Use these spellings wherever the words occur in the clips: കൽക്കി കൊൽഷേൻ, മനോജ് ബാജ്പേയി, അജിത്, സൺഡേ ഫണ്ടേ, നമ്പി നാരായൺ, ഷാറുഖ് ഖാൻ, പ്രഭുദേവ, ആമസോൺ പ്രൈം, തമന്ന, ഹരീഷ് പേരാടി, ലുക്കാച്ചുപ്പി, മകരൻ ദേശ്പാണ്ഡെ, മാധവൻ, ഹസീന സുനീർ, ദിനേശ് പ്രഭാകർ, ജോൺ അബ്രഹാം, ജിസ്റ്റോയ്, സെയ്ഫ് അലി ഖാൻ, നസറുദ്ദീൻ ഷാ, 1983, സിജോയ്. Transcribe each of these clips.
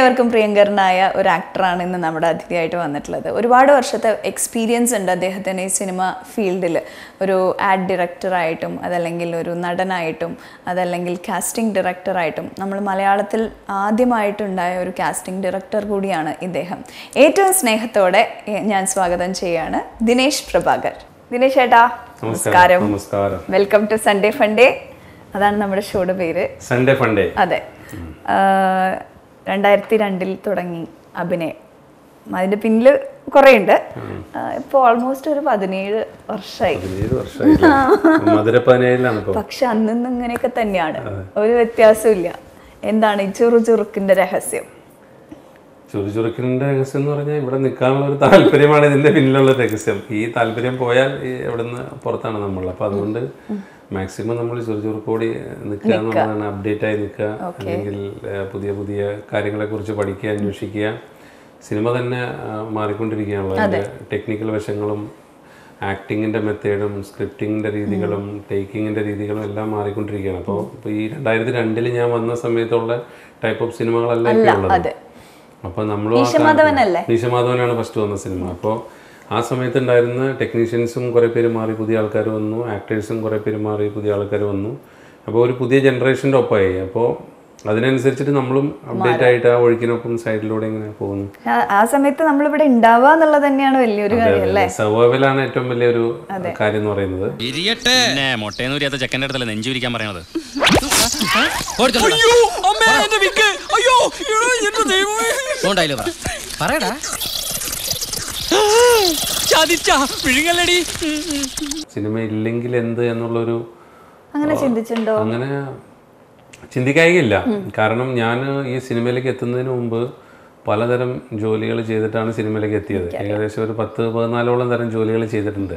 ഏവർക്കും പ്രിയങ്കരനായ ഒരു ആക്ടറാണ് ഇന്ന് നമ്മുടെ അതിഥിയായിട്ട് വന്നിട്ടുള്ളത്. ഒരുപാട് വർഷത്തെ എക്സ്പീരിയൻസ് ഉണ്ട് അദ്ദേഹത്തിന് ഈ സിനിമ ഫീൽഡിൽ. ഒരു ആഡ് ഡയറക്ടറായിട്ടും അതല്ലെങ്കിൽ ഒരു നടനായിട്ടും അതല്ലെങ്കിൽ കാസ്റ്റിംഗ് ഡയറക്ടറായിട്ടും. നമ്മൾ മലയാളത്തിൽ ആദ്യമായിട്ടുണ്ടായ ഒരു കാസ്റ്റിംഗ് ഡയറക്ടർ കൂടിയാണ് ഇദ്ദേഹം. ഏറ്റവും സ്നേഹത്തോടെ ഞാൻ സ്വാഗതം ചെയ്യുകയാണ് ദിനേശ് പ്രഭാകർ. ദിനേശ് ഏട്ടാ നമസ്കാരം. Welcome to സൺഡേ ഫണ്ടേ. അതാണ് നമ്മുടെ ഷോയുടെ പേര്, സൺഡേ ഫണ്ടേ. അതെ, 2002 തുടങ്ങി അഭിനയം. അതിന്റെ പിന്നിൽ കുറെ ഉണ്ട്. ഇപ്പൊ ഓൾമോസ്റ്റ് ഒരു 17 വർഷമായി. പക്ഷെ അന്നും ഇങ്ങനെയൊക്കെ തന്നെയാണ്, ഒരു വ്യത്യാസമില്ല. എന്താണ് ഈ ചുറുചുറുക്കിന്റെ രഹസ്യം? ചുറുചുറുക്കിന്റെ രഹസ്യം എന്ന് പറഞ്ഞാൽ ഇവിടെ നിൽക്കാനുള്ള ഒരു താല്പര്യമാണ് ഇതിന്റെ പിന്നിലുള്ള രഹസ്യം. ഈ താല്പര്യം പോയാൽ എവിടുന്ന് പുറത്താണ് നമ്മൾ. അപ്പൊ അതുകൊണ്ട് മാക്സിമം നമ്മൾ ചുറുചുറുക്കോടി നിൽക്കുക എന്നുള്ളതാണ്. അപ്ഡേറ്റ് ആയി നിൽക്കുക, അല്ലെങ്കിൽ പുതിയ പുതിയ കാര്യങ്ങളെ കുറിച്ച് പഠിക്കുക, അന്വേഷിക്കുക. സിനിമ തന്നെ മാറിക്കൊണ്ടിരിക്കുകയാണല്ലോ. അതിന്റെ ടെക്നിക്കൽ വശങ്ങളും ആക്ടിങ്ങിന്റെ മെത്തേഡും സ്ക്രിപ്റ്റിങ്ങിന്റെ രീതികളും ടേക്കിങ്ങിന്റെ രീതികളും എല്ലാം മാറിക്കൊണ്ടിരിക്കുകയാണ്. അപ്പോൾ ഈ 2002 ഞാൻ വന്ന സമയത്തുള്ള ടൈപ്പ് ഓഫ് സിനിമകളല്ല ഇപ്പോൾ ഉള്ളത്. അപ്പൊ നമ്മൾ നീശമാധവനാണ് ഫസ്റ്റ് വന്ന സിനിമ. അപ്പോൾ ആ സമയത്തുണ്ടായിരുന്ന ടെക്നീഷ്യൻസും കുറേ പേര് മാറി, പുതിയ ആൾക്കാർ വന്നു. ആക്ടേഴ്സും കുറേ പേര് മാറി, പുതിയ ആൾക്കാർ വന്നു. അപ്പോൾ ഒരു പുതിയ ജനറേഷൻ്റെ ഒപ്പമായി. അപ്പോൾ അതിനനുസരിച്ചിട്ട് നമ്മളും അപ്ഡേറ്റ് ആയിട്ട് ആ ഒഴുക്കിനൊപ്പം സൈഡിലൂടെ ഇങ്ങനെ പോകുന്നു. ആ സമയത്ത് നമ്മളിവിടെ ഉണ്ടാവുക എന്നുള്ളത് തന്നെയാണ് വലിയൊരു കാര്യം അല്ലേ. സർവൈവലാണ് ഏറ്റവും വലിയൊരു കാര്യം എന്ന് പറയുന്നത്. സിനിമ ഇല്ലെങ്കിൽ എന്ത് എന്നുള്ളൊരു അങ്ങനെ ചിന്തിച്ചിട്ടുണ്ടോ? അങ്ങനെ ചിന്തിക്കായില്ല. കാരണം ഞാൻ ഈ സിനിമയിലേക്ക് എത്തുന്നതിന് മുമ്പ് പലതരം ജോലികൾ ചെയ്തിട്ടാണ് സിനിമയിലേക്ക് എത്തിയത്. ഏകദേശം ഒരു 10-14 തരം ജോലികൾ ചെയ്തിട്ടുണ്ട്.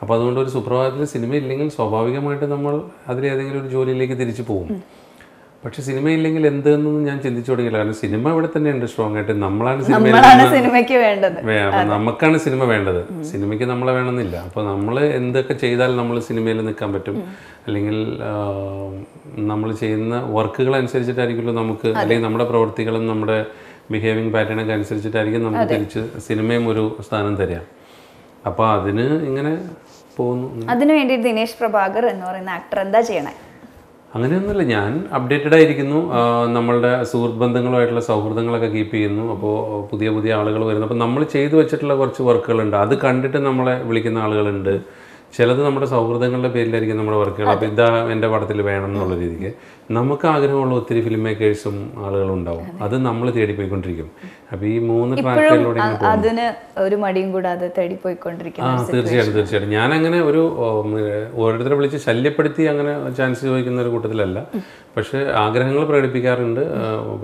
അപ്പോൾ അതുകൊണ്ട് ഒരു സുപ്രഭാതത്തിൽ സിനിമ ഇല്ലെങ്കിൽ സ്വാഭാവികമായിട്ട് നമ്മൾ അതിലേതെങ്കിലും ഒരു ജോലിയിലേക്ക് തിരിച്ചു പോകും. പക്ഷെ സിനിമ ഇല്ലെങ്കിൽ എന്ത് എന്നൊന്നും ഞാൻ ചിന്തിച്ചു തുടങ്ങിയില്ല. കാരണം സിനിമ ഇവിടെ തന്നെ ഉണ്ട് സ്ട്രോങ് ആയിട്ട്. നമുക്കാണ് സിനിമ വേണ്ടത്, സിനിമയ്ക്ക് നമ്മളെ വേണമെന്നില്ല. അപ്പൊ നമ്മൾ എന്തൊക്കെ ചെയ്താൽ നമ്മൾ സിനിമയിൽ നിൽക്കാൻ പറ്റും, അല്ലെങ്കിൽ നമ്മൾ ചെയ്യുന്ന വർക്കുകൾ അനുസരിച്ചിട്ടായിരിക്കുമല്ലോ നമുക്ക്, അല്ലെങ്കിൽ നമ്മുടെ പ്രവൃത്തികളും നമ്മുടെ ബിഹേവിങ് പാറ്റേണൊക്കെ അനുസരിച്ചിട്ടായിരിക്കും നമുക്ക് തിരിച്ച് സിനിമയും ഒരു സ്ഥാനം തരിക. അപ്പൊ അതിന് ഇങ്ങനെ പോകുന്നു. അതിനു വേണ്ടി ദിനേശ് പ്രഭാകർ എന്ന് പറയുന്ന ആക്ടർ എന്താ ചെയ്യണേ? അങ്ങനെയൊന്നുമില്ല, ഞാൻ അപ്ഡേറ്റഡ് ആയിരിക്കുന്നു. നമ്മളുടെ സുഹൃത്ത് ബന്ധങ്ങളുമായിട്ടുള്ള സൗഹൃദങ്ങളൊക്കെ കീപ്പ് ചെയ്യുന്നു. അപ്പോൾ പുതിയ പുതിയ ആളുകൾ വരുന്നു. അപ്പോൾ നമ്മൾ ചെയ്തു വെച്ചിട്ടുള്ള കുറച്ച് വർക്കുകളുണ്ട്, അത് കണ്ടിട്ട് നമ്മളെ വിളിക്കുന്ന ആളുകളുണ്ട്. ചിലത് നമ്മുടെ സൗഹൃദങ്ങളുടെ പേരിലായിരിക്കും നമ്മുടെ വർക്കുകൾ. അപ്പോൾ ഇതാ എൻ്റെ പടത്തിൽ വേണം എന്നുള്ള രീതിക്ക് നമുക്ക് ആഗ്രഹമുള്ള ഒത്തിരി ഫിലിം മേക്കേഴ്സും ആളുകളുണ്ടാവും. അത് നമ്മൾ തേടിപ്പോയിക്കൊണ്ടിരിക്കും. അപ്പോൾ ഈ 3 ട്രാക്കിലൂടെ അതിന് ഒരു മടിയും കൂടാതെ തേടിപ്പോയിക്കൊണ്ടിരിക്കും. തീർച്ചയായിട്ടും തീർച്ചയായിട്ടും. ഞാനങ്ങനെ ഒരു ഓരോരുത്തരെ വിളിച്ച് ശല്യപ്പെടുത്തി അങ്ങനെ ചാൻസ് ചോദിക്കുന്ന ഒരു കൂട്ടത്തിലല്ല. പക്ഷേ ആഗ്രഹങ്ങൾ പ്രകടിപ്പിക്കാറുണ്ട്.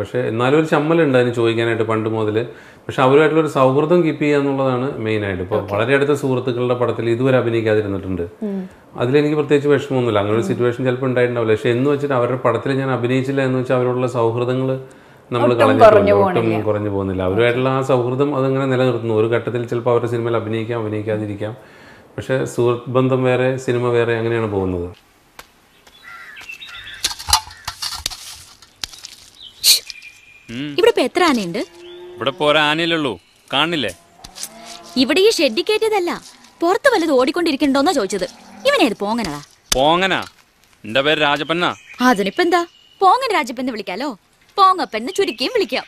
പക്ഷേ എന്നാലും ഒരു ചമ്മലുണ്ട് അതിന് ചോദിക്കാനായിട്ട് പണ്ട് മുതൽ. പക്ഷെ അവരുമായിട്ടുള്ളൊരു സൗഹൃദം കീപ്പ് ചെയ്യുക എന്നുള്ളതാണ് മെയിനായിട്ട്. ഇപ്പോൾ വളരെ അടുത്ത സുഹൃത്തുക്കളുടെ പടത്തിൽ ഇതുവരെ അഭിനയിക്കാതിരുന്നിട്ടുണ്ട്. അതിലെനിക്ക് പ്രത്യേകിച്ച് വിഷമമൊന്നുമില്ല. അങ്ങനെ ഒരു സിറ്റുവേഷൻ ചിലപ്പോൾ ഉണ്ടായിട്ടുണ്ടാവില്ല. പക്ഷെ എന്ന് വെച്ചിട്ട് അവരുടെ പടത്തിൽ ഞാൻ അഭിനയിച്ചില്ല എന്ന് വെച്ചാൽ അവരോടുള്ള സൗഹൃദങ്ങൾ നമ്മൾ കളഞ്ഞിട്ടുണ്ട്, ഒട്ടും കുറഞ്ഞു പോകുന്നില്ല. അവരുമായിട്ടുള്ള ആ സൗഹൃദം അതങ്ങനെ നിലനിർത്തുന്നു. ഒരു ഘട്ടത്തിൽ ചിലപ്പോൾ അവരുടെ സിനിമയിൽ അഭിനയിക്കാം, അഭിനയിക്കാതിരിക്കാം. പക്ഷേ സുഹൃത്ത് ബന്ധം വേറെ, സിനിമ വേറെ, അങ്ങനെയാണ് പോകുന്നത്. ഇവിടെ എത്ര ആനയുണ്ട്? ഇവിടെ പോരാനയിലുള്ളൂ, കാണില്ലേ? ഇവിടെ ഈ ഷെഡ് കയറ്റിയതല്ല, പുറത്ത് വല്ലത് ഓടിക്കൊണ്ടിരിക്കണ്ടോന്നാ ചോദിച്ചത്. ഇവനേത് പോങ്ങനാ? പോങ്ങനാ എന്റെ പേര്, രാജപ്പന്നാ. അതിനിപ്പെന്താ, പോങ്ങൻ രാജപ്പന്ന് വിളിക്കാലോ, പോങ്ങപ്പന്ന് ചുരുക്കിയും വിളിക്കാം.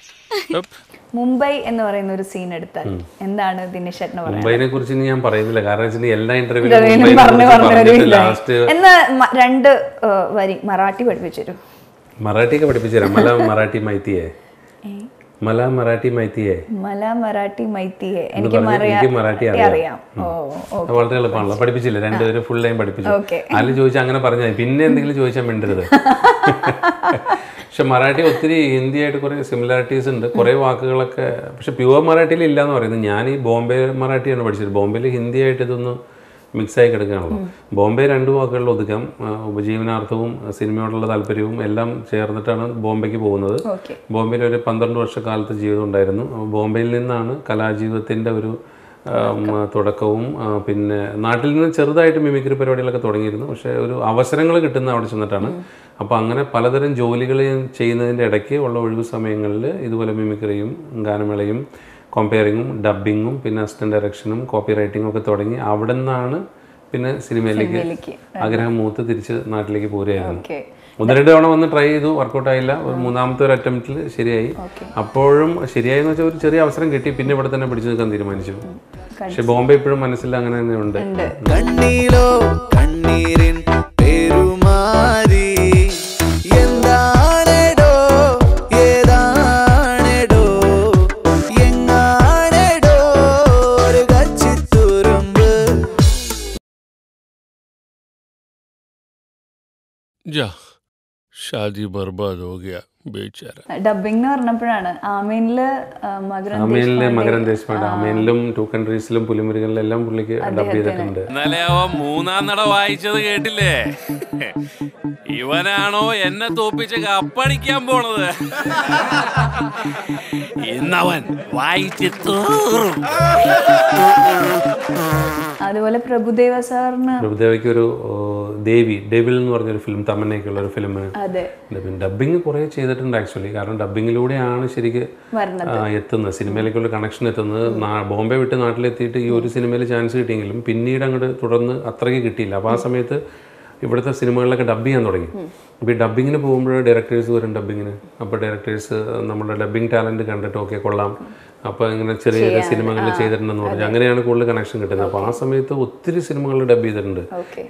മുംബൈ എന്ന് പറയുന്ന ഒരു സീൻ എടുത്താൽ എന്താണ് ദിനേശ്? മുംബൈനെ കുറിച്ച് ഞാൻ പറയുന്നില്ല, കാരണം എല്ലാ ഇന്റർവ്യൂ. എന്നാ 2 വരി മറാഠി പഠിപ്പിച്ചു. മറാഠിയൊക്കെ പഠിപ്പിച്ചു തരാം. മല മറാഠി മൈത്തിയെ, മല മറാഠി മൈത്തിയെ, മല മറാഠി മൈത്തിയെ. എനിക്ക് മറാഠി അറിയാം. വളരെ എളുപ്പമാണല്ലോ. പഠിപ്പിച്ചില്ല, രണ്ടുപേരും ഫുൾ ടൈം പഠിപ്പിച്ചു. അതിൽ ചോദിച്ചാൽ അങ്ങനെ പറഞ്ഞാൽ പിന്നെ എന്തെങ്കിലും ചോദിച്ചാൽ മിണ്ടരുത്. പക്ഷെ മറാഠി ഒത്തിരി ഹിന്ദിയായിട്ട് കുറെ സിമിലാരിറ്റീസ് ഉണ്ട്, കുറെ വാക്കുകളൊക്കെ. പക്ഷെ പ്യുവർ മറാഠിയിൽ ഇല്ല എന്ന് പറയുന്നത്. ഞാൻ ഈ ബോംബെ മറാഠിയാണ് പഠിച്ചത്. ബോംബെയിൽ ഹിന്ദിയായിട്ട് ഇതൊന്നും മിക്സായി കിടക്കുകയാണല്ലോ. ബോംബെ 2 വാക്കുകളിൽ ഒതുക്കാം. ഉപജീവനാർത്ഥവും സിനിമയോടുള്ള താല്പര്യവും എല്ലാം ചേർന്നിട്ടാണ് ബോംബെക്ക് പോകുന്നത്. ബോംബെയിൽ ഒരു 12 വർഷക്കാലത്ത് ജീവിതം ഉണ്ടായിരുന്നു. ബോംബെയിൽ നിന്നാണ് കലാജീവിതത്തിൻ്റെ ഒരു തുടക്കവും പിന്നെ നാട്ടിൽ നിന്ന് ചെറുതായിട്ട് മിമിക്രി പരിപാടികളൊക്കെ തുടങ്ങിയിരുന്നു. പക്ഷേ ഒരു അവസരങ്ങൾ കിട്ടുന്ന അവിടെ ചെന്നിട്ടാണ്. അപ്പോൾ അങ്ങനെ പലതരം ജോലികൾ ചെയ്യുന്നതിൻ്റെ ഇടയ്ക്ക് ഉള്ള ഒഴിവ് സമയങ്ങളിൽ ഇതുപോലെ മിമിക്രിയും ഗാനമേളയും കമ്പയറിങ്ങും ഡബ്ബിങ്ങും പിന്നെ അസിസ്റ്റൻ്റ് ഡയറക്ഷനും കോപ്പി റൈറ്റിങ്ങും ഒക്കെ തുടങ്ങി. അവിടെ നിന്നാണ് പിന്നെ സിനിമയിലേക്ക് ആഗ്രഹം മൂത്ത് തിരിച്ച് നാട്ടിലേക്ക് പോരുകയായിരുന്നു. ഒന്ന് രണ്ട് തവണ വന്ന് ട്രൈ ചെയ്തു, വർക്കൗട്ട് ആയില്ല. മൂന്നാമത്തെ ഒരു അറ്റംപ്റ്റിൽ ശരിയായി. അപ്പോഴും ശരിയായെന്ന് വെച്ചാൽ ഒരു ചെറിയ അവസരം കിട്ടി. പിന്നെ ഇവിടെ തന്നെ പിടിച്ചു നിൽക്കാൻ തീരുമാനിച്ചു. പക്ഷെ ബോംബെ ഇപ്പോഴും മനസ്സിൽ അങ്ങനെ തന്നെ ഉണ്ട്. ഷാദി ബർബാദ് ഹോ ഗയാ ബേചാരാ. ഡബ്ബിംഗ് എന്ന് പറഞ്ഞപ്പോഴാണ് ആമീനില് മകരൻ ദേശ്പാണ്ഡെ, ആമീനിലും ടു കൺട്രീസിലും പുലിമുരുകനിലെല്ലാം പുള്ളിക്ക് ഡബ് ചെയ്തിട്ടുണ്ട്. എന്നാലേ അവൻ മൂന്നാം നട വായിച്ചത് കേട്ടില്ലേ, ഇവനാണോ എന്നെ തോപ്പിച്ച് കപ്പടിക്കാൻ പോണത്, ഇന്നവൻ വായിച്ചു തീറും. അതുപോലെ പ്രഭുദേവ സാറിന്, പ്രഭുദേവയ്ക്ക് ഒരു ദേവി ഡെവിൾ എന്ന് പറഞ്ഞൊരു ഫിലിം, തമന്നയ്ക്കുള്ള ഒരു ഫിലിം ഡബ്ബിങ് കുറേ ചെയ്തിട്ടുണ്ട് ആക്ച്വലി. കാരണം ഡബ്ബിങ്ങിലൂടെയാണ് ശരിക്ക് എത്തുന്നത്, സിനിമയിലേക്കുള്ള കണക്ഷൻ എത്തുന്നത്. ബോംബെ വിട്ട് നാട്ടിലെത്തിയിട്ട് ഈ ഒരു സിനിമയിൽ ചാൻസ് കിട്ടിയെങ്കിലും പിന്നീട് അങ്ങോട്ട് തുടർന്ന് അത്രയ്ക്ക് കിട്ടിയില്ല. അപ്പോൾ ആ സമയത്ത് ഇവിടുത്തെ സിനിമകളിലൊക്കെ ഡബ് ചെയ്യാൻ തുടങ്ങി. അപ്പോൾ ഈ ഡബ്ബിങ്ങിന് പോകുമ്പോൾ ഡയറക്ടേഴ്സ് വരും ഡബ്ബിങ്ങിന്. അപ്പോൾ ഡയറക്ടേഴ്സ് നമ്മുടെ ഡബ്ബിങ് ടാലൻറ്റ് കണ്ടിട്ട് ഓക്കെ കൊള്ളാം, അപ്പോൾ ഇങ്ങനെ ചെറിയ ചെറിയ സിനിമകളിൽ ചെയ്തിട്ടുണ്ടെന്ന് പറഞ്ഞു. അങ്ങനെയാണ് കൂടുതൽ കണക്ഷൻ കിട്ടുന്നത്. അപ്പോൾ ആ സമയത്ത് ഒത്തിരി സിനിമകളിൽ ഡബ് ചെയ്തിട്ടുണ്ട്.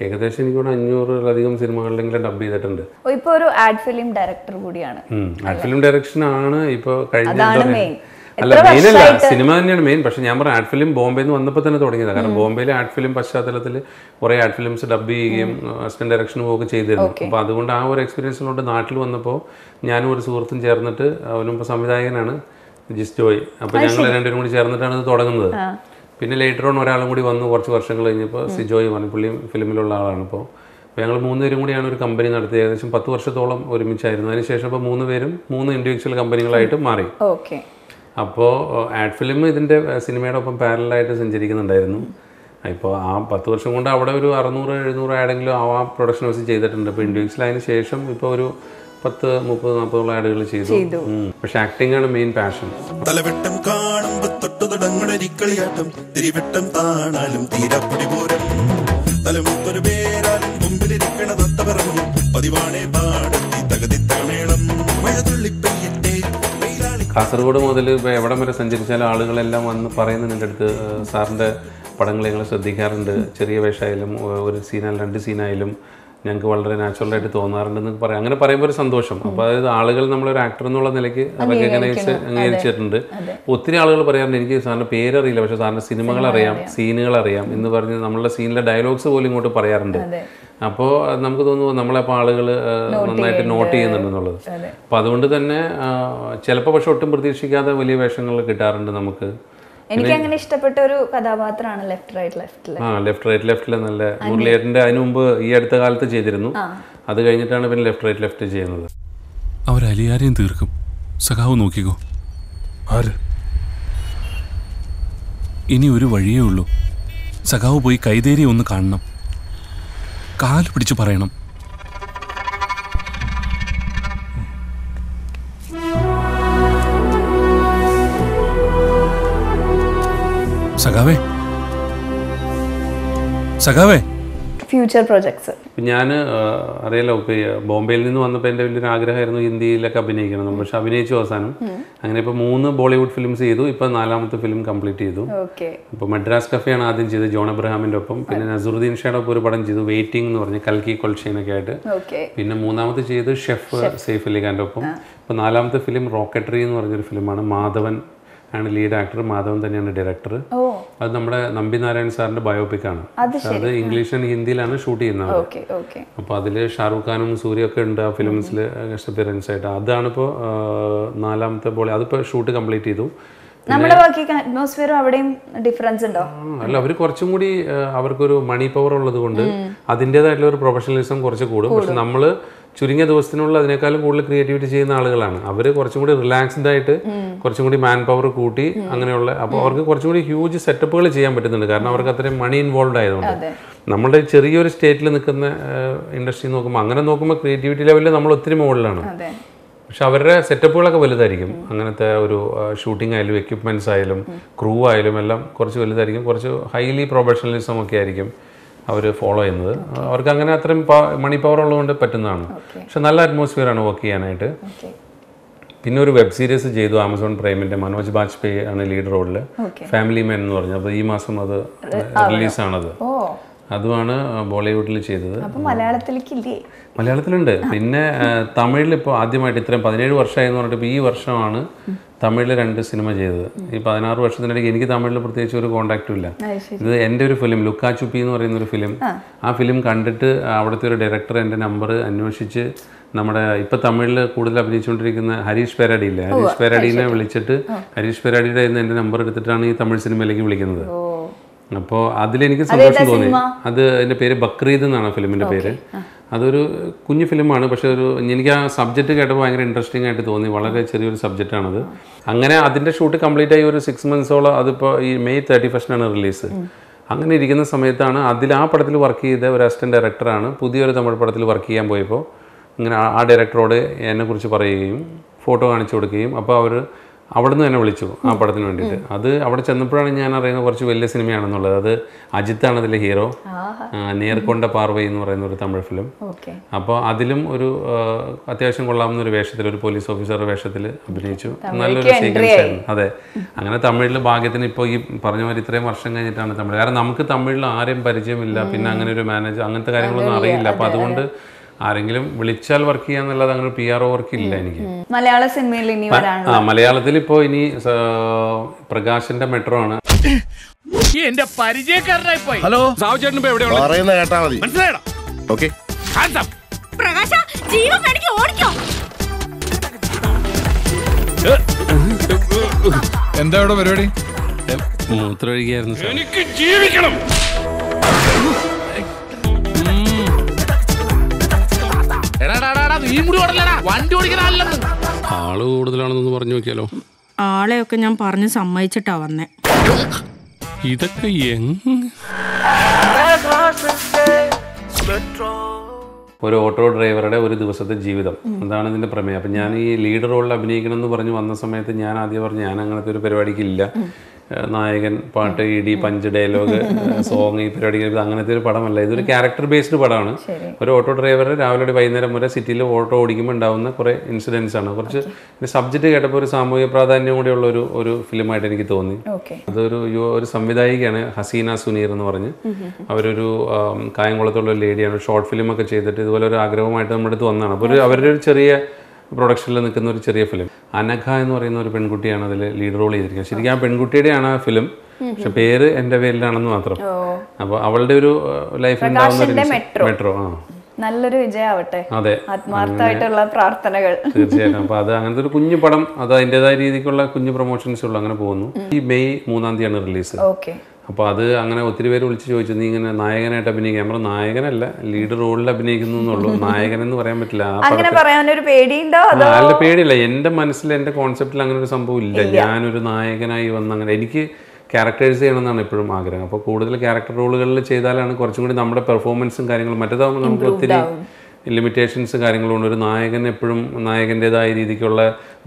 ഏകദേശം എനിക്കോട് 500-ലധികം സിനിമകളിലെങ്കിലും ഡബ് ചെയ്തിട്ടുണ്ട്. ഇപ്പോൾ ഒരു ആഡ് ഫിലിം ഡയറക്ടർ കൂടിയാണ്. ആഡ് ഫിലിം ഡയറക്ഷനാണ് ഇപ്പോൾ കഴിഞ്ഞ അല്ല മെയിനല്ല, സിനിമ തന്നെയാണ് മെയിൻ. പക്ഷെ ഞാൻ പറഞ്ഞ ആഡ് ഫിലിം ബോംബെയിൽ നിന്ന് വന്നപ്പോൾ തന്നെ തുടങ്ങിയതാണ്. കാരണം ബോംബെയിലെ ആഡ് ഫിലിം പശ്ചാത്തലത്തിൽ കുറേ ആഡ് ഫിലിംസ് ഡബ് ചെയ്യുകയും അസിസ്റ്റന്റ് ഡയറക്ഷനും ഒക്കെ ചെയ്തിരുന്നു. അപ്പോൾ അതുകൊണ്ട് ആ ഒരു എക്സ്പീരിയൻസിലോട്ട് നാട്ടിൽ വന്നപ്പോൾ ഞാനും ഒരു സുഹൃത്തും ചേർന്നിട്ട്, അവനും സംവിധായകനാണ് ജിസ്റ്റോയ്, അപ്പോൾ ഞങ്ങൾ രണ്ടുപേരും കൂടി ചേർന്നിട്ടാണ് ഇത് തുടങ്ങുന്നത്. പിന്നെ ലേറ്റർ ഓൺ ഒരാളും കൂടി വന്നു കുറച്ച് വർഷങ്ങൾ കഴിഞ്ഞപ്പോൾ, സിജോയ് വന്നു. പുള്ളിയും ഫിലിമിലുള്ള ആളാണ്. ഇപ്പോൾ ഞങ്ങൾ മൂന്നുപേരും കൂടിയാണ് ഒരു കമ്പനി നടത്തി. ഏകദേശം 10 വർഷത്തോളം ഒരുമിച്ചായിരുന്നു. അതിനുശേഷം ഇപ്പോൾ 3 പേരും 3 ഇൻഡിവിജ്വൽ കമ്പനികളായിട്ട് മാറി. അപ്പോൾ ആഡ് ഫിലിം ഇതിൻ്റെ സിനിമയുടെ ഒപ്പം പാരലായിട്ട് സഞ്ചരിക്കുന്നുണ്ടായിരുന്നു. ഇപ്പോൾ ആ 10 വർഷം കൊണ്ട് അവിടെ ഒരു 600-700 ആഡെങ്കിലും ആ പ്രൊഡക്ഷൻ ഹൗസിൽ ചെയ്തിട്ടുണ്ട്. ഇപ്പോൾ ഇൻഡിവിജ്വൽ ആയതിനു ശേഷം ഇപ്പോൾ ഒരു 10-30-40 ആഡുകൾ ചെയ്തു. പക്ഷെ ആക്ടിംഗ് ആണ് മെയിൻ പാഷൻ. തലവെട്ടം കാണുമ്പോൾ തൊട്ടു തുടങ്ങുകളിയാട്ടം, തിരിവെട്ടം താണാലും തീരാപ്പൊടി പോരും, തലമുത്തൊരു പേരാലും മുമ്പിലിരിക്കണ തത്തപറവും, പതിവാണേ പാടത്തി തകതി തമേളം മഴതുള്ളിപ്പയ്യട്ടെ. കാസർഗോഡ് മുതൽ ഇപ്പോൾ എവിടം വരെ സഞ്ചരിച്ചാലും ആളുകളെല്ലാം വന്ന് പറയുന്നുണ്ട് എൻ്റെ അടുത്ത്, സാറിൻ്റെ പടങ്ങൾ ഞങ്ങൾ ശ്രദ്ധിക്കാറുണ്ട്, ചെറിയ വേഷമായാലും ഒരു സീനായാലും 2 സീനായാലും ഞങ്ങൾക്ക് വളരെ നാച്ചുറലായിട്ട് തോന്നാറുണ്ടെന്ന് പറയാം. അങ്ങനെ പറയുമ്പോൾ ഒരു സന്തോഷം. അപ്പോൾ അതായത് ആളുകൾ നമ്മളൊരു ആക്ടർ എന്നുള്ള നിലയ്ക്ക് റെക്കഗ്നൈസ് അംഗീകരിച്ചിട്ടുണ്ട്. ഒത്തിരി ആളുകൾ പറയാറുണ്ട് എനിക്ക് സാറിൻ്റെ പേരറിയില്ല, പക്ഷേ സാറിൻ്റെ സിനിമകൾ അറിയാം, സീനുകൾ അറിയാം എന്ന് പറഞ്ഞ് നമ്മളുടെ സീനിലെ ഡയലോഗ്സ് പോലും ഇങ്ങോട്ട് പറയാറുണ്ട്. അപ്പോൾ നമുക്ക് തോന്നുന്നു നമ്മളപ്പോൾ ആളുകൾ നന്നായിട്ട് നോട്ട് ചെയ്യുന്നുണ്ടെന്നുള്ളത്. അപ്പോൾ അതുകൊണ്ട് തന്നെ ചിലപ്പോൾ പക്ഷെ ഒട്ടും പ്രതീക്ഷിക്കാതെ വലിയ വേഷങ്ങൾ കിട്ടാറുണ്ട് നമുക്ക്. എനിക്ക് അങ്ങനെ ഇഷ്ടപ്പെട്ട ഒരു കഥാപാത്രമാണ് ലെഫ്റ്റ് റൈറ്റ് ലെഫ്റ്റിലെ നല്ല മുരളിയേട്ടൻ്റെ. അതിനു മുമ്പ് ഈ അടുത്ത കാലത്ത് ചെയ്തിരുന്നു. അത് കഴിഞ്ഞിട്ടാണ് പിന്നെ ലെഫ്റ്റ് റൈറ്റ് ലെഫ്റ്റ് ചെയ്യുന്നത്. അവർ അലിയാരെയും തീർക്കും, സഖാവ് നോക്കിക്കോ. ഇനി ഒരു വഴിയേ ഉള്ളൂ, സഖാവ് പോയി കൈതേരി ഒന്ന് കാണണം, കാല് പിടിച്ചു പറയണം. ഫ്യൂച്ചർ പ്രോജക്ട്സ് ഞാൻ അറിയാലോ. ബോംബെയിൽ നിന്ന് വന്നപ്പോൾ എൻ്റെ വലിയൊരു ആഗ്രഹമായിരുന്നു ഹിന്ദിയിലൊക്കെ അഭിനയിക്കണം. പക്ഷെ അഭിനയിച്ചു അവസാനം. അങ്ങനെ ഇപ്പോൾ 3 ബോളിവുഡ് ഫിലിംസ് ചെയ്തു. ഇപ്പം 4-മത്തെ ഫിലിം കംപ്ലീറ്റ് ചെയ്തു. ഇപ്പോൾ മദ്രാസ് കഫെയാണ് ആദ്യം ചെയ്തത് ജോൺ അബ്രഹാമിൻ്റെ ഒപ്പം. പിന്നെ നസറുദ്ദീൻ ഷായുടെ ഒപ്പം ഒരു പടം ചെയ്തു, വെയിറ്റിംഗ് എന്ന് പറഞ്ഞ്, കൽക്കി കൊൽഷേനൊക്കെ ആയിട്ട്. പിന്നെ 3-മത്തെ ചെയ്ത് ഷെഫ് സെയ്ഫ് അലി ഖാൻ്റെ ഒപ്പം. ഇപ്പോൾ 4-മത്തെ ഫിലിം റോക്കട്രി എന്ന് പറഞ്ഞൊരു ഫിലിമാണ്. മാധവൻ ആണ് ലീഡ് ആക്ടർ, മാധവൻ തന്നെയാണ് ഡയറക്ടർ. അത് നമ്മുടെ നമ്പി നാരായൺ സാറിന്റെ ബയോപിക് ആണ്. അത് ഇംഗ്ലീഷ് ആൻഡ് ഹിന്ദിയിലാണ് ഷൂട്ട് ചെയ്യുന്നത്. അപ്പോൾ അതിൽ ഷാറുഖ് ഖാനും സൂര്യൊക്കെ ഉണ്ട് ആ ഫിലിംസിൽ ഗസ്റ്റ് അപ്പിയറൻസ് ആയിട്ട്. അതാണ് ഇപ്പോൾ 4-മത്തെ ബോളി. അതിപ്പോൾ ഷൂട്ട് കംപ്ലീറ്റ് ചെയ്തു. അല്ല, അവർ കുറച്ചും കൂടി അവർക്കൊരു മണി പവർ ഉള്ളത് കൊണ്ട് അതിൻ്റെതായിട്ടുള്ള ഒരു പ്രൊഫഷണലിസം കുറച്ച് കൂടും. പക്ഷെ നമ്മൾ ചുരുങ്ങിയ ദിവസത്തിനുള്ള അതിനേക്കാളും കൂടുതൽ ക്രിയേറ്റിവിറ്റി ചെയ്യുന്ന ആളുകളാണ് അവർ. കുറച്ചും കൂടി റിലാക്സ്ഡ് ആയിട്ട് കുറച്ചും കൂടി മാൻ പവർ കൂട്ടി അങ്ങനെയുള്ള, അപ്പോൾ അവർക്ക് കുറച്ചും കൂടി ഹ്യൂജ് സെറ്റപ്പുകൾ ചെയ്യാൻ പറ്റുന്നുണ്ട്. കാരണം അവർക്ക് അത്രയും മണി ഇൻവോൾവ് ആയതുകൊണ്ട്. നമ്മളുടെ ചെറിയൊരു സ്റ്റേറ്റിൽ നിൽക്കുന്ന ഇൻഡസ്ട്രി നോക്കുമ്പോൾ, അങ്ങനെ നോക്കുമ്പോൾ ക്രിയേറ്റിവിറ്റി ലെവലിൽ നമ്മൾ ഒത്തിരി മുകളിലാണ്. പക്ഷെ അവരുടെ സെറ്റപ്പുകളൊക്കെ വലുതായിരിക്കും. അങ്ങനത്തെ ഒരു ഷൂട്ടിംഗ് ആയാലും എക്യുപ്മെൻറ്റ്സ് ആയാലും ക്രൂ ആയാലും എല്ലാം കുറച്ച് വലുതായിരിക്കും. കുറച്ച് ഹൈലി പ്രൊഫഷണലിസം ഒക്കെ ആയിരിക്കും അവർ ഫോളോ ചെയ്യുന്നത്. അവർക്ക് അങ്ങനെ അത്രയും മണി പവർ ഉള്ളതുകൊണ്ട് പറ്റുന്നതാണ്. പക്ഷെ നല്ല അറ്റ്മോസ്ഫിയറാണ് വർക്ക് ചെയ്യാനായിട്ട്. പിന്നെ ഒരു വെബ് സീരീസ് ചെയ്തു ആമസോൺ പ്രൈമിൻ്റെ. മനോജ് ബാജ്പേയി ആണ് ലീഡ് റോളിൽ. ഫാമിലി മാൻ എന്ന് പറഞ്ഞത്. അപ്പോൾ ഈ മാസം അത് റിലീസാണത്. അതുമാണ് ബോളിവുഡിൽ ചെയ്തത്. മലയാളത്തിലുണ്ട്. പിന്നെ തമിഴിൽ ഇപ്പോൾ ആദ്യമായിട്ട് ഇത്രയും 17 വർഷമായെന്ന് പറഞ്ഞിട്ട് ഇപ്പോൾ ഈ വർഷമാണ് തമിഴിൽ 2 സിനിമ ചെയ്തത്. ഈ 16 വർഷത്തിനിടയ്ക്ക് എനിക്ക് തമിഴിൽ പ്രത്യേകിച്ച് ഒരു കോൺടാക്റ്റും ഇല്ല. ഇത് എൻ്റെ ഒരു ഫിലിം ലുക്കാച്ചുപ്പി എന്ന് പറയുന്നൊരു ഫിലിം, ആ ഫിലിം കണ്ടിട്ട് അവിടുത്തെ ഒരു ഡയറക്ടർ എൻ്റെ നമ്പർ അന്വേഷിച്ച് നമ്മുടെ ഇപ്പോൾ തമിഴിൽ കൂടുതൽ അഭിനയിച്ചുകൊണ്ടിരിക്കുന്ന ഹരീഷ് പേരാടിനെ വിളിച്ചിട്ട്, ഹരീഷ് പേരാടിയുടെ എൻ്റെ നമ്പർ എടുത്തിട്ടാണ് ഈ തമിഴ് സിനിമയിലേക്ക് വിളിക്കുന്നത്. അപ്പോൾ അതിലെനിക്ക് സന്തോഷം തോന്നി. അത് എൻ്റെ പേര് ബക്രീദ് എന്നാണ് ഫിലിമിൻ്റെ പേര്. അതൊരു കുഞ്ഞു ഫിലിമാണ്. പക്ഷെ ഒരു എനിക്ക് ആ സബ്ജക്റ്റ് കേട്ടപ്പോൾ ഭയങ്കര ഇൻട്രസ്റ്റിംഗ് ആയിട്ട് തോന്നി. വളരെ ചെറിയൊരു സബ്ജക്റ്റാണത്. അങ്ങനെ അതിൻ്റെ ഷൂട്ട് കംപ്ലീറ്റ് ആയി ഒരു 6 മന്ത്സോളം. അതിപ്പോൾ ഈ May 31 റിലീസ്. അങ്ങനെ ഇരിക്കുന്ന സമയത്താണ് അതിൽ ആ പടത്തിൽ വർക്ക് ചെയ്ത ഒരു അസിസ്റ്റൻറ്റ് ഡയറക്ടറാണ് പുതിയൊരു തമിഴ് പടത്തിൽ വർക്ക് ചെയ്യാൻ പോയപ്പോൾ ഇങ്ങനെ ആ ഡയറക്ടറോട് എന്നെക്കുറിച്ച് പറയുകയും ഫോട്ടോ കാണിച്ചു കൊടുക്കുകയും, അപ്പോൾ അവർ അവിടെ നിന്ന് തന്നെ വിളിച്ചു ആ പടത്തിന് വേണ്ടിയിട്ട്. അത് അവിടെ ചെന്നപ്പോഴാണ് ഞാൻ അറിയുന്നത് കുറച്ച് വലിയ സിനിമയാണെന്നുള്ളത്. അത് അജിത്താണ് അതിലെ ഹീറോ. നേർക്കൊണ്ട പാർവൈ എന്ന് പറയുന്ന ഒരു തമിഴ് ഫിലിം. അപ്പോൾ അതിലും ഒരു അത്യാവശ്യം കൊള്ളാവുന്നൊരു വേഷത്തിൽ, ഒരു പോലീസ് ഓഫീസറുടെ വേഷത്തിൽ അഭിനയിച്ചു. നല്ലൊരു സീക്വൻസ് ആയിരുന്നു. അതെ, അങ്ങനെ തമിഴിൽ ഭാഗ്യത്തിന് ഇപ്പോൾ ഈ പറഞ്ഞ മാതിരി ഇത്രയും വർഷം കഴിഞ്ഞിട്ടാണ് തമിഴ്. കാരണം നമുക്ക് തമിഴിൽ ആരെയും പരിചയമില്ല. പിന്നെ അങ്ങനെ ഒരു മാനേജർ അങ്ങനത്തെ കാര്യങ്ങളൊന്നും അറിയില്ല. അപ്പോൾ അതുകൊണ്ട് ആരെങ്കിലും വിളിച്ചാൽ വർക്ക് ചെയ്യാന്നുള്ളത് അങ്ങനെ PR വർക്ക് ഇല്ല എനിക്ക്. മലയാളത്തിൽ ഇപ്പോൾ ഇനി പ്രകാശിന്റെ മെട്രോ ആണ്. എന്താ ഇവിടെ പരിപാടി? മൂത്രമൊഴിക്കായിരുന്നു. എനിക്ക് ജീവിക്കണം. ആള് കൂടുതലാണെന്ന് പറഞ്ഞു നോക്കിയാലോ? ആളെയൊക്കെ ഞാൻ പറഞ്ഞു സമ്മതിച്ചിട്ടാ വന്നേ. ഇതൊക്കെ ഒരു ഓട്ടോ ഡ്രൈവറുടെ ഒരു ദിവസത്തെ ജീവിതം, അതാണ് ഇതിന്റെ പ്രമേയം. അപ്പം ഞാൻ ഈ ലീഡ് റോളിൽ അഭിനയിക്കണം എന്ന് പറഞ്ഞു വന്ന സമയത്ത് ഞാൻ ആദ്യം പറഞ്ഞു ഞാൻ അങ്ങനത്തെ ഒരു പരിപാടിക്കില്ല. നായകൻ, പാട്ട്, ഇടി, പഞ്ച്, ഡയലോഗ്, സോങ്, ഈ പരിപാടികൾ അങ്ങനത്തെ ഒരു പടമല്ല. ഇതൊരു ക്യാരക്ടർ ബേസ്ഡ് പടമാണ്. ഒരു ഓട്ടോ ഡ്രൈവർ രാവിലെ വൈകുന്നേരം വരെ സിറ്റിയിൽ ഓട്ടോ ഓടിക്കുമ്പോൾ ഉണ്ടാകുന്ന കുറേ ഇൻസിഡൻസ് ആണ്. കുറച്ച് സബ്ജക്റ്റ് കേട്ടപ്പോൾ ഒരു സാമൂഹിക പ്രാധാന്യം കൂടിയുള്ള ഒരു ഫിലിമായിട്ട് എനിക്ക് തോന്നി. അതൊരു ഒരു സംവിധായികയാണ് ഹസീന സുനീർ എന്ന് പറഞ്ഞ്. അവരൊരു കായംകുളത്തുള്ള ലേഡിയാണ്. ഷോർട്ട് ഫിലിമൊക്കെ ചെയ്തിട്ട് ഇതുപോലെ ഒരു ആഗ്രഹമായിട്ട് നമ്മുടെ അടുത്ത് വന്നതാണ്. അപ്പോൾ അവരുടെ ഒരു ചെറിയ പ്രൊഡക്ഷനിൽ നിൽക്കുന്ന ഒരു ചെറിയ ഫിലിം. അനഘ എന്ന് പറയുന്ന ഒരു പെൺകുട്ടിയാണ് അതിൽ ലീഡ് റോൾ ചെയ്തിരിക്കുന്നത്. ശരിക്കും ആ പെൺകുട്ടിയുടെയാണ് ആ ഫിലിം. പക്ഷെ പേര് എൻ്റെ പേരിലാണെന്ന് മാത്രം. അപ്പോൾ അവളുടെ ഒരു ലൈഫിലുണ്ടാവുന്ന മെട്രോ ആ നല്ലൊരു വിജയാവട്ടെ. അതെ, ആത്മാർത്ഥമായിട്ടുള്ള പ്രാർത്ഥനകൾ തീർച്ചയായിട്ടും. അപ്പൊ അത് അങ്ങനത്തെ ഒരു കുഞ്ഞു പടം, അത് അതിൻ്റെതായ രീതിക്കുള്ള കുഞ്ഞു പ്രൊമോഷൻസ് ഉള്ള അങ്ങനെ പോകുന്നു. ഈ May 3 റിലീസ്. അപ്പോൾ അത് അങ്ങനെ ഒത്തിരി പേര് വിളിച്ച് ചോദിച്ചു നീ ഇങ്ങനെ നായകനായിട്ട് അഭിനയിക്കാൻ. നമ്മൾ നായകനല്ല, ലീഡ് റോളിൽ അഭിനയിക്കുന്നു എന്നുള്ളൂ. നായകനെന്ന് പറയാൻ പറ്റില്ല. അല്ല, പേടിയില്ല. എൻ്റെ മനസ്സിൽ എൻ്റെ കോൺസെപ്റ്റിൽ അങ്ങനെ ഒരു സംഭവം ഇല്ല. ഞാനൊരു നായകനായി വന്ന് അങ്ങനെ എനിക്ക് ക്യാരക്ടേഴ്സ് ചെയ്യണമെന്നാണ് എപ്പോഴും ആഗ്രഹം. അപ്പോൾ കൂടുതൽ ക്യാരക്ടർ റോളുകളിൽ ചെയ്താലാണ് കുറച്ചും കൂടി നമ്മുടെ പെർഫോമൻസും കാര്യങ്ങളും. മറ്റേതാകുമ്പോൾ നമുക്ക് ഒത്തിരി ലിമിറ്റേഷൻസ് കാര്യങ്ങളുണ്ട്. ഒരു നായകൻ എപ്പോഴും നായകൻ്റെതായ രീതിക്കുള്ള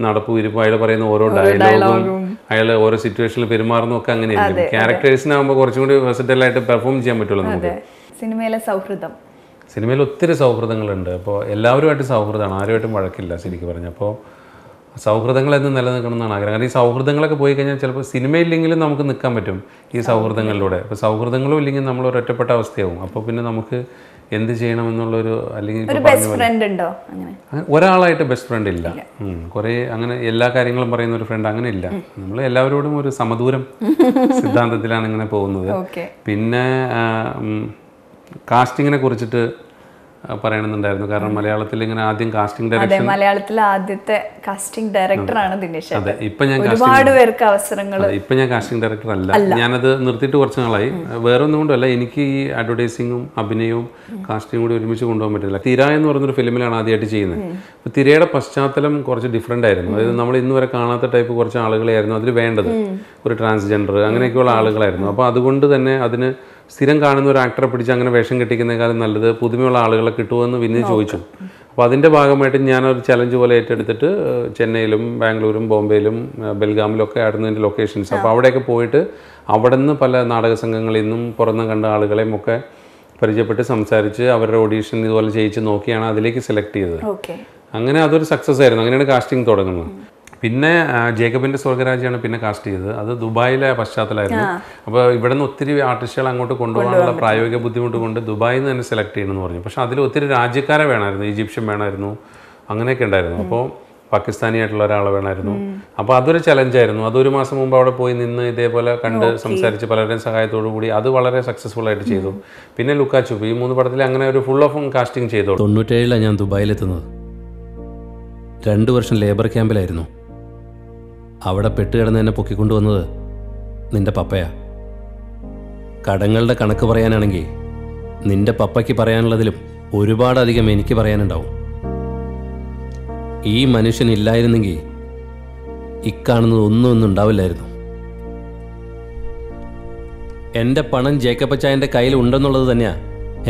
നടപ്പും ഇരിപ്പും, അയാൾ പറയുന്ന ഓരോ ഡയലോഗും, അയാൾ ഓരോ സിറ്റുവേഷനിൽ പെരുമാറുന്നൊക്കെ അങ്ങനെയായിരിക്കും. ക്യാരക്ടേഴ്സിനാകുമ്പോൾ കുറച്ചും കൂടി വെർസറ്റൈലായിട്ട് പെർഫോം ചെയ്യാൻ പറ്റുള്ളൂ നമുക്ക്. സിനിമയിൽ ഒത്തിരി സൗഹൃദങ്ങളുണ്ട്. അപ്പോൾ എല്ലാവരുമായിട്ട് സൗഹൃദമാണ്, ആരുമായിട്ടും വഴക്കില്ല ശരിക്കും പറഞ്ഞാൽ. അപ്പോൾ സൗഹൃദങ്ങളെന്ന് നിലനിൽക്കണം എന്നാണ് ആഗ്രഹം. കാരണം ഈ സൗഹൃദങ്ങളൊക്കെ പോയി കഴിഞ്ഞാൽ ചിലപ്പോൾ സിനിമയില്ലെങ്കിലും നമുക്ക് നിൽക്കാൻ പറ്റും ഈ സൗഹൃദങ്ങളിലൂടെ. ഇപ്പോൾ സൗഹൃദങ്ങളും ഇല്ലെങ്കിൽ നമ്മൾ ഒരൊറ്റപ്പെട്ട അവസ്ഥയാവും. അപ്പോൾ പിന്നെ നമുക്ക് എന്ത് ചെയ്യണമെന്നുള്ളൊരു അല്ലെങ്കിൽ ഒരാളായിട്ട് ബെസ്റ്റ് ഫ്രണ്ട് ഇല്ല. കുറേ അങ്ങനെ എല്ലാ കാര്യങ്ങളും പറയുന്ന ഒരു ഫ്രണ്ട് അങ്ങനെ ഇല്ല. നമ്മൾ എല്ലാവരോടും ഒരു സമദൂരം സിദ്ധാന്തത്തിലാണ് ഇങ്ങനെ പോകുന്നത്. പിന്നെ കാസ്റ്റിങ്ങിനെ കുറിച്ചിട്ട് പറയണമെന്നുണ്ടായിരുന്നു. കാരണം മലയാളത്തിൽ ഇങ്ങനെ ആദ്യം കാസ്റ്റിംഗ് ഡയറക്ടർ, മലയാളത്തിലെ ആദ്യത്തെ കാസ്റ്റിംഗ് ഡയറക്ടറാണ് ദിനേശ്. അതെ, ഇപ്പം ഞാൻ കാസ്റ്റിംഗ് ഡയറക്ടർ അല്ല, ഞാനത് നിർത്തിയിട്ട് കുറച്ച് നാളായി. വേറൊന്നും കൊണ്ടല്ല, എനിക്ക് ഈ അഡ്വർടൈസിങ്ങും അഭിനയവും കാസ്റ്റിംഗും കൂടി ഒരുമിച്ച് കൊണ്ടുപോകാൻ പറ്റില്ല. തിര എന്ന് പറഞ്ഞൊരു ഫിലിമിലാണ് ആദ്യമായിട്ട് ചെയ്യുന്നത്. അപ്പോൾ തിരയുടെ പശ്ചാത്തലം കുറച്ച് ഡിഫറെൻ്റ് ആയിരുന്നു. അതായത് നമ്മൾ ഇന്ന് വരെ കാണാത്ത ടൈപ്പ് കുറച്ച് ആളുകളായിരുന്നു അതിൽ വേണ്ടത്, ഒരു ട്രാൻസ്ജെൻഡർ അങ്ങനെയൊക്കെയുള്ള ആളുകളായിരുന്നു. അപ്പോൾ അതുകൊണ്ട് തന്നെ അതിന് സ്ഥിരം കാണുന്ന ഒരു ആക്ടറെ പിടിച്ച് അങ്ങനെ വേഷം കെട്ടിക്കുന്നതിനേക്കാളും നല്ലത് പുതുമയുള്ള ആളുകളെ കിട്ടുമെന്ന് വിനീ ചോദിച്ചു. അപ്പോൾ അതിൻ്റെ ഭാഗമായിട്ട് ഞാനൊരു ചലഞ്ച് പോലെ ഏറ്റെടുത്തിട്ട് ചെന്നൈയിലും ബാംഗ്ലൂരും ബോംബെയിലും ബെൽഗാമിലൊക്കെ ആയിരുന്നു എൻ്റെ ലൊക്കേഷൻസ്. അപ്പോൾ അവിടെയൊക്കെ പോയിട്ട് അവിടെ നിന്ന് പല നാടക സംഘങ്ങളിൽ നിന്നും പുറത്തുനിന്ന് കണ്ട ആളുകളെയും ഒക്കെ പരിചയപ്പെട്ട് സംസാരിച്ച് അവരുടെ ഓഡീഷൻ ഇതുപോലെ ചെയ്യിച്ച് നോക്കിയാണ് അതിലേക്ക് സെലക്ട് ചെയ്തത്. അങ്ങനെ അതൊരു സക്സസ് ആയിരുന്നു. അങ്ങനെയാണ് കാസ്റ്റിംഗ് തുടങ്ങുന്നത്. പിന്നെ ജേക്കബിൻ്റെ സ്വർഗരാജയാണ് പിന്നെ കാസ്റ്റ് ചെയ്തത്. അത് ദുബായിലെ പശ്ചാത്തലമായിരുന്നു. അപ്പോൾ ഇവിടെ നിന്ന് ഒത്തിരി ആർട്ടിസ്റ്റുകൾ അങ്ങോട്ട് കൊണ്ടുപോകാനുള്ള പ്രായോഗിക ബുദ്ധിമുട്ട് കൊണ്ട് ദുബായിൽ നിന്ന് തന്നെ സെലക്ട് ചെയ്യണമെന്ന് പറഞ്ഞു. പക്ഷേ അതിൽ ഒത്തിരി രാജ്യക്കാരെ വേണമായിരുന്നു, ഈജിപ്ഷ്യൻ വേണമായിരുന്നു, അങ്ങനെയൊക്കെ ഉണ്ടായിരുന്നു. അപ്പോൾ പാകിസ്ഥാനി ആയിട്ടുള്ള ഒരാളെ വേണമായിരുന്നു. അപ്പോൾ അതൊരു ചലഞ്ചായിരുന്നു. അതൊരു മാസം മുമ്പ് അവിടെ പോയി നിന്ന് ഇതേപോലെ കണ്ട് സംസാരിച്ച് പലരുടെയും സഹായത്തോടു കൂടി അത് വളരെ സക്സസ്ഫുൾ ആയിട്ട് ചെയ്തു. പിന്നെ ലുക്കാച്ചുപ്പി, ഈ 3 പടത്തിൽ അങ്ങനെ ഒരു ഫുൾ ഓഫ് കാസ്റ്റിംഗ് ചെയ്തു. 97 ഞാൻ ദുബായിലെത്തുന്നത്. 2 വർഷം ലേബർ ക്യാമ്പിലായിരുന്നു. അവിടെ പെട്ടുകിടന്ന് എന്നെ പൊക്കിക്കൊണ്ടുവന്നത് നിന്റെ പപ്പയാ. കടങ്ങളുടെ കണക്ക് പറയാനാണെങ്കിൽ നിന്റെ പപ്പയ്ക്ക് പറയാനുള്ളതിലും ഒരുപാടധികം എനിക്ക് പറയാനുണ്ടാവും. ഈ മനുഷ്യനില്ലായിരുന്നെങ്കിൽ ഇക്കാണുന്നത് ഒന്നും ഉണ്ടാവില്ലായിരുന്നു. എൻ്റെ പണം ജേക്കപ്പച്ചായൻ്റെ കയ്യിൽ ഉണ്ടെന്നുള്ളത് തന്നെയാണ്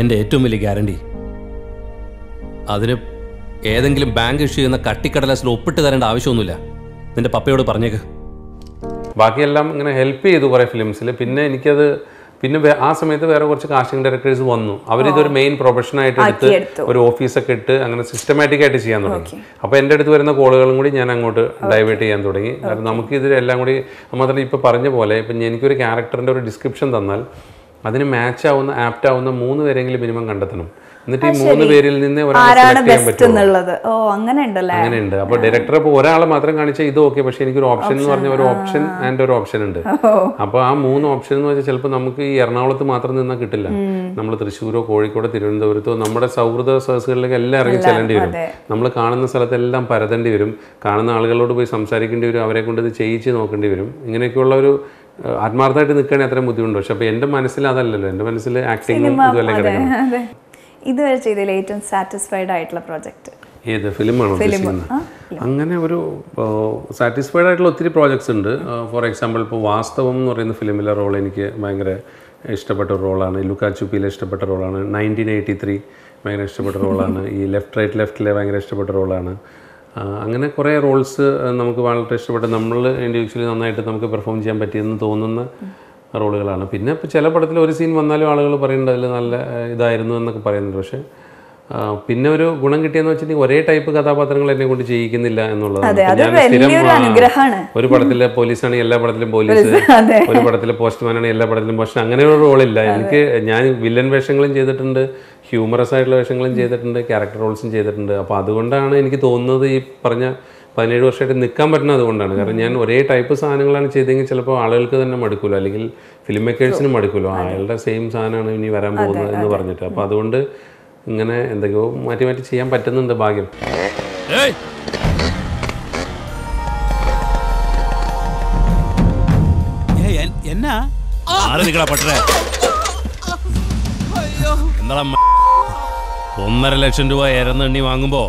എൻ്റെ ഏറ്റവും വലിയ ഗ്യാരണ്ടി. അതിന് ഏതെങ്കിലും ബാങ്ക് ഇഷ്യൂ ചെയ്യുന്ന കട്ടിക്കടലാസിൽ ഒപ്പിട്ട് തരേണ്ട ആവശ്യമൊന്നുമില്ല. നിന്റെ പപ്പയോട് പറഞ്ഞേക്ക്. ബാക്കിയെല്ലാം ഇങ്ങനെ ഹെൽപ്പ് ചെയ്തു കുറേ ഫിലിംസിൽ. പിന്നെ എനിക്കത് പിന്നെ ആ സമയത്ത് വേറെ കുറച്ച് കാസ്റ്റിംഗ് ഡയറക്ടേഴ്സ് വന്നു. അവരിതൊരു മെയിൻ പ്രൊഫഷനായിട്ട് എടുത്ത് ഒരു ഓഫീസൊക്കെ ഇട്ട് അങ്ങനെ സിസ്റ്റമാറ്റിക്കായിട്ട് ചെയ്യാൻ തുടങ്ങി. അപ്പോൾ എൻ്റെ അടുത്ത് വരുന്ന കോളുകളും കൂടി ഞാൻ അങ്ങോട്ട് ഡൈവേർട്ട് ചെയ്യാൻ തുടങ്ങി. കാരണം നമുക്കിതിലെല്ലാം കൂടി മാത്രമല്ല, ഇപ്പോൾ പറഞ്ഞ പോലെ ഇപ്പം എനിക്കൊരു ക്യാരക്ടറിൻ്റെ ഒരു ഡിസ്ക്രിപ്ഷൻ തന്നാൽ അതിന് മാച്ച് ആവുന്ന ആപ്റ്റ് ആവുന്ന 3 പേരെങ്കിലും മിനിമം കണ്ടെത്തണം. എന്നിട്ട് ഈ 3 പേരിൽ നിന്ന് അങ്ങനെയുണ്ട്. അപ്പൊ ഡയറക്ടർ ഇപ്പോൾ ഒരാളെ മാത്രം കാണിച്ചാൽ ഇത് ഓക്കെ, പക്ഷെ എനിക്കൊരു ഓപ്ഷൻ എന്ന് പറഞ്ഞ ഒരു ഓപ്ഷൻ ആൻഡ് ഒരു ഓപ്ഷൻ ഉണ്ട്. അപ്പൊ ആ 3 ഓപ്ഷൻ എന്ന് വെച്ചാൽ ചിലപ്പോൾ നമുക്ക് ഈ എറണാകുളത്ത് മാത്രം നിന്നാൽ കിട്ടില്ല. നമ്മൾ തൃശ്ശൂരോ കോഴിക്കോടോ തിരുവനന്തപുരത്തോ നമ്മുടെ സൗഹൃദ സദസ്സുകളിലേക്ക് എല്ലാം ഇറങ്ങി ചെല്ലേണ്ടി വരും. നമ്മൾ കാണുന്ന സ്ഥലത്തെല്ലാം പരതേണ്ടി വരും. കാണുന്ന ആളുകളോട് പോയി സംസാരിക്കേണ്ടി വരും. അവരെ കൊണ്ട് ഇത് ചെയ്യിച്ച് നോക്കേണ്ടി വരും. ഇങ്ങനെയൊക്കെയുള്ള ഒരു ആത്മാർത്ഥമായിട്ട് നിൽക്കണേ അത്രയും ബുദ്ധിമുട്ടുണ്ട്. പക്ഷെ അപ്പോൾ എൻ്റെ മനസ്സിൽ അതല്ലല്ലോ. എൻ്റെ മനസ്സിൽ ആക്ടിങ്ങും ഇതുമല്ലേ കിടക്കണം. ഇതുവരെ ചെയ്തതിൽ ഏറ്റവും സാറ്റിസ്ഫൈഡ് ആയിട്ടുള്ള പ്രോജക്റ്റ് ഏത് ഫിലിമാണ് ഉദ്ദേശിക്കുന്നത്? അങ്ങനെ ഒരു സാറ്റിസ്ഫൈഡ് ആയിട്ടുള്ള ഒത്തിരി പ്രോജക്ട്സ് ഉണ്ട്. ഫോർ എക്സാമ്പിൾ ഇപ്പോൾ വാസ്തവം എന്ന് പറയുന്ന ഫിലിമിലെ റോൾ എനിക്ക് ഭയങ്കര ഇഷ്ടപ്പെട്ട റോളാണ്. ലുക്കാച്ചുപ്പിയിലെ ഇഷ്ടപ്പെട്ട റോളാണ്. 1983 ഭയങ്കര ഇഷ്ടപ്പെട്ട റോളാണ്. ഈ ലെഫ്റ്റ് റൈറ്റ് ലെഫ്റ്റിലെ ഭയങ്കര ഇഷ്ടപ്പെട്ട റോളാണ്. അങ്ങനെ കുറേ റോൾസ് നമുക്ക് വളരെ ഇഷ്ടപ്പെട്ട, നമ്മൾ ഇൻഡിവിജ്വലി നന്നായിട്ട് നമുക്ക് പെർഫോം ചെയ്യാൻ പറ്റിയെന്ന് തോന്നുന്ന റോളുകളാണ്. പിന്നെ ഇപ്പോൾ ചില പടത്തിൽ ഒരു സീൻ വന്നാലും ആളുകൾ പറയുന്നുണ്ട് അതിൽ നല്ല ഇതായിരുന്നു എന്നൊക്കെ പറയുന്നുണ്ട്. പക്ഷേ പിന്നെ ഒരു ഗുണം കിട്ടിയെന്ന് വെച്ചിട്ടുണ്ടെങ്കിൽ ഒരേ ടൈപ്പ് കഥാപാത്രങ്ങൾ എന്നെ കൊണ്ട് ചെയ്യിക്കുന്നില്ല എന്നുള്ളതാണ്. ഒരു പടത്തിലെ പോലീസാണെങ്കിൽ എല്ലാ പടത്തിലും പോലീസ്, ഒരു പടത്തിലെ പോസ്റ്റ്മാനാണെങ്കിൽ എല്ലാ പടത്തിലും പോസ്റ്റ്മാൻ, അങ്ങനെ ഒരു റോളില്ല എനിക്ക്. ഞാൻ വില്ലൻ വേഷങ്ങളും ചെയ്തിട്ടുണ്ട്, ഹ്യൂമറസ് ആയിട്ടുള്ള വേഷങ്ങളും ചെയ്തിട്ടുണ്ട്, ക്യാരക്ടർ റോൾസും ചെയ്തിട്ടുണ്ട്. അപ്പോൾ അതുകൊണ്ടാണ് എനിക്ക് തോന്നുന്നത് ഈ പറഞ്ഞ 17 വർഷമായിട്ട് നിൽക്കാൻ പറ്റുന്ന അതുകൊണ്ടാണ്. കാരണം ഞാൻ ഒരേ ടൈപ്പ് സാധനങ്ങളാണ് ചെയ്തെങ്കിൽ ചിലപ്പോൾ ആളുകൾക്ക് തന്നെ മടുക്കുമല്ലോ, അല്ലെങ്കിൽ ഫിലിം മേക്കേഴ്സിനും മടുക്കുമല്ലോ, അയാളുടെ സെയിം സാധനമാണ് ഇനി വരാൻ പോകുന്നത് എന്ന് പറഞ്ഞിട്ട്. അപ്പോൾ അതുകൊണ്ട് ഇങ്ങനെ എന്തൊക്കെയോ മാറ്റി മാറ്റി ചെയ്യാൻ പറ്റുന്നുണ്ട്, ഭാഗ്യം. ₹1,50,000 ഇരന്നെണ്ണി വാങ്ങുമ്പോ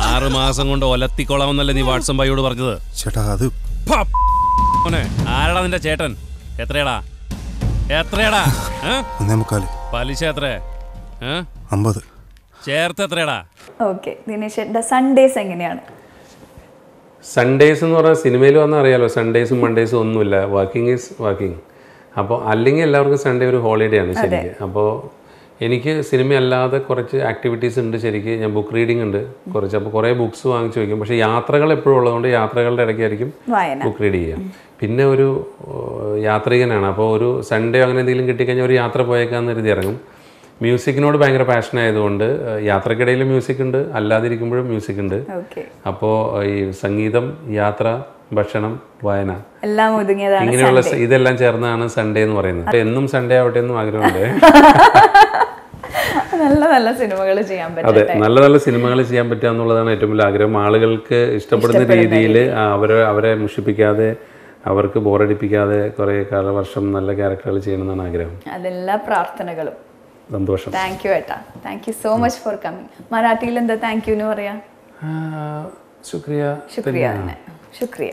6 മാസം കൊണ്ട് ഒലത്തിക്കൊള്ളാമെന്നല്ലേ നീ വാട്സപ്പ് ബൈയോട് പറഞ്ഞത്? ചേട്ടാ അത് ആരടാ നിന്റെ ചേട്ടൻ? എത്രയാടാ പലിശ? എത്ര? 50 ചേർത്ത് എത്രയാടാ? ഓക്കെ. ദിനേശേട്ടൻ്റെ സൺഡേസ് എങ്ങനെയാണ്? സൺഡേസ് എന്ന് പറഞ്ഞാൽ സിനിമയിൽ വന്നാൽ അറിയാലോ, സൺഡേസും മൺഡേസും ഒന്നുമില്ല. Working is working. അപ്പോൾ അല്ലെങ്കിൽ എല്ലാവർക്കും സൺഡേ ഒരു ഹോളിഡേ ആണ് ശരിക്കും. അപ്പോൾ എനിക്ക് സിനിമയല്ലാതെ കുറച്ച് ആക്ടിവിറ്റീസ് ഉണ്ട് ശരിക്കും. ഞാൻ ബുക്ക് റീഡിംഗ് ഉണ്ട് കുറച്ച്. അപ്പോൾ കുറേ ബുക്ക്സ് വാങ്ങിച്ചു വയ്ക്കും. പക്ഷേ യാത്രകൾ എപ്പോഴും ഉള്ളതുകൊണ്ട് യാത്രകളുടെ ഇടയ്ക്കായിരിക്കും ബുക്ക് റീഡ് ചെയ്യുക. പിന്നെ ഒരു യാത്രികനാണ്. അപ്പോൾ ഒരു സൺഡേ അങ്ങനെ എന്തെങ്കിലും കിട്ടിക്കഴിഞ്ഞാൽ ഒരു യാത്ര പോയേക്കാന്ന് കരുതി ഇറങ്ങും. മ്യൂസിക്കിനോട് ഭയങ്കര പാഷനായതുകൊണ്ട് യാത്രക്കിടയിൽ മ്യൂസിക് ഉണ്ട്, അല്ലാതിരിക്കുമ്പോഴും മ്യൂസിക് ഉണ്ട്. അപ്പോൾ ഈ സംഗീതം, യാത്ര, ഭക്ഷണം, വായന, ഇങ്ങനെയുള്ള ഇതെല്ലാം ചേർന്നാണ് സൺഡേ എന്ന് പറയുന്നത്. എന്നും സൺഡേ ആവട്ടെ എന്നും ആഗ്രഹമുണ്ട്. നല്ല നല്ല സിനിമകൾ ചെയ്യാൻ പറ്റും. അതെ, നല്ല നല്ല സിനിമകൾ ചെയ്യാൻ പറ്റുക എന്നുള്ളതാണ് ഏറ്റവും വലിയ ആഗ്രഹം. ആളുകൾക്ക് ഇഷ്ടപ്പെടുന്ന രീതിയിൽ അവരെ മുഷിപ്പിക്കാതെ അവർക്ക് ബോറടിപ്പിക്കാതെ കുറേ കാലവർഷം നല്ല ക്യാരക്ടറുകൾ ചെയ്യണമെന്നാണ് ആഗ്രഹം. അതെല്ലാ പ്രാർത്ഥനകളും. സന്തോഷം. താങ്ക് യു ഏട്ടാ, thank you so much for coming. മറാഠിയിൽ എന്താ താങ്ക് യു എന്ന് പറയാ? ശുക്രിയ. ശുക്രിയ. ശുക്രിയ.